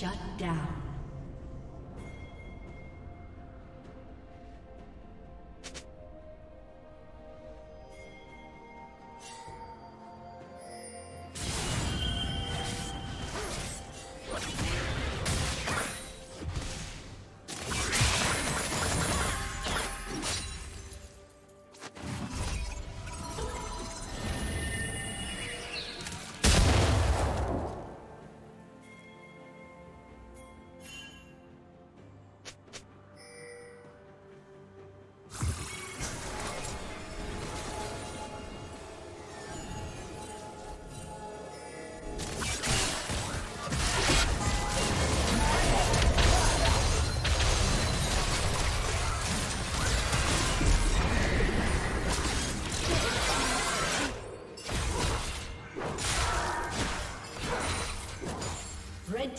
Shut down. Red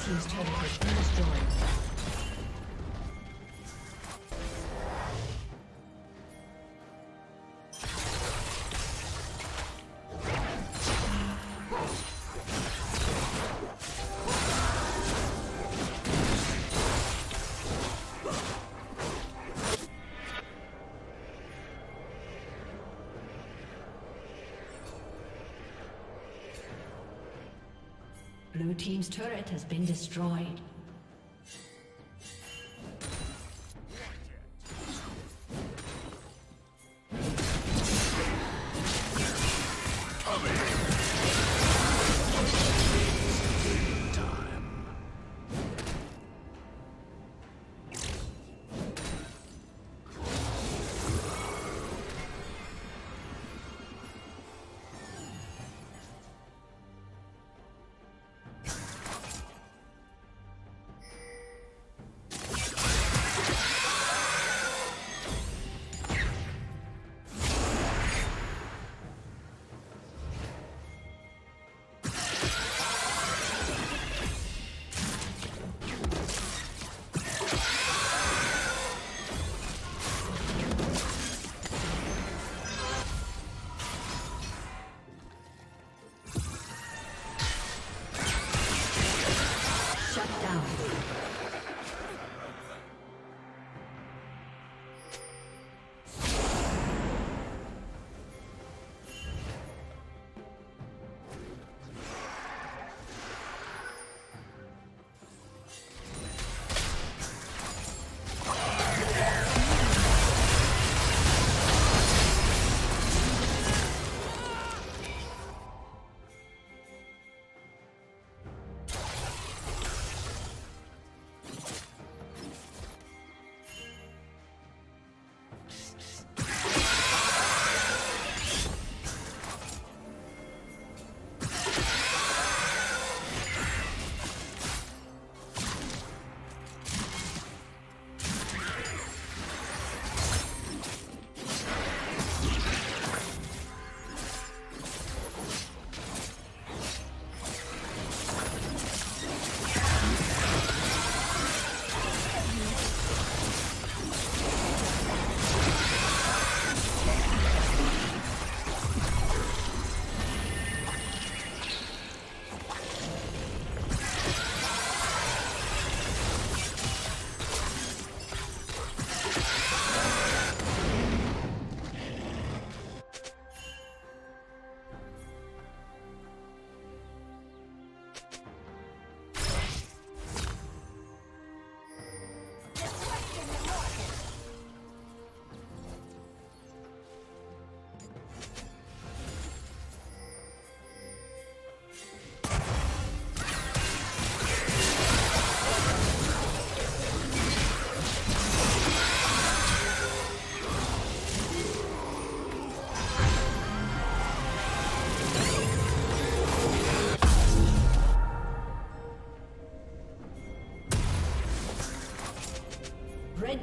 Team's turret has been destroyed. Blue team's turret has been destroyed. Red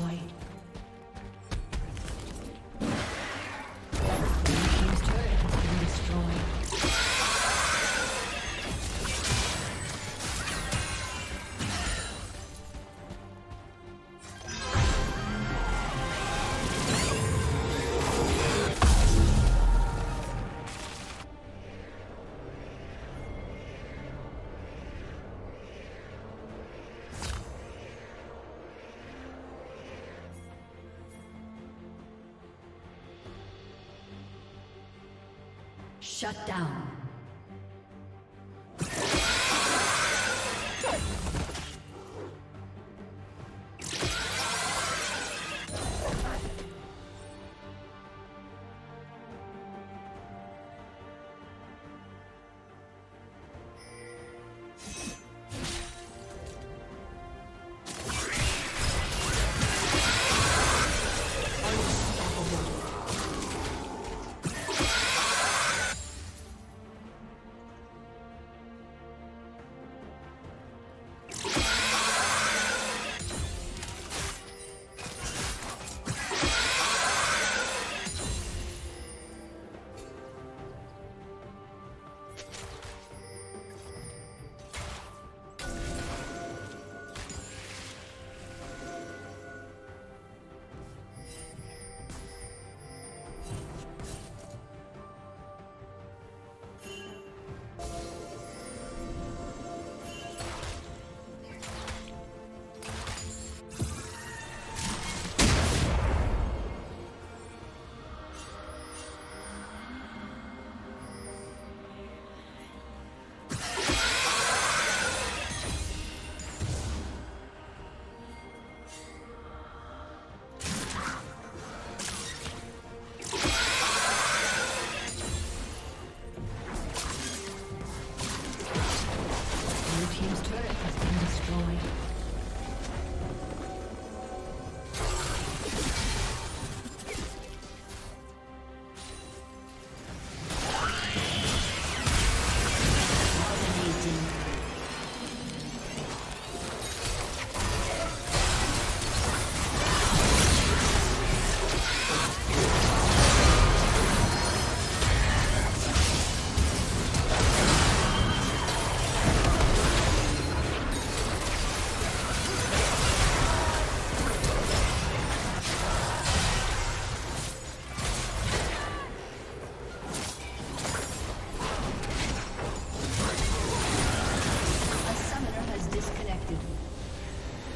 destroyed. Shut down.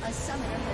A summoner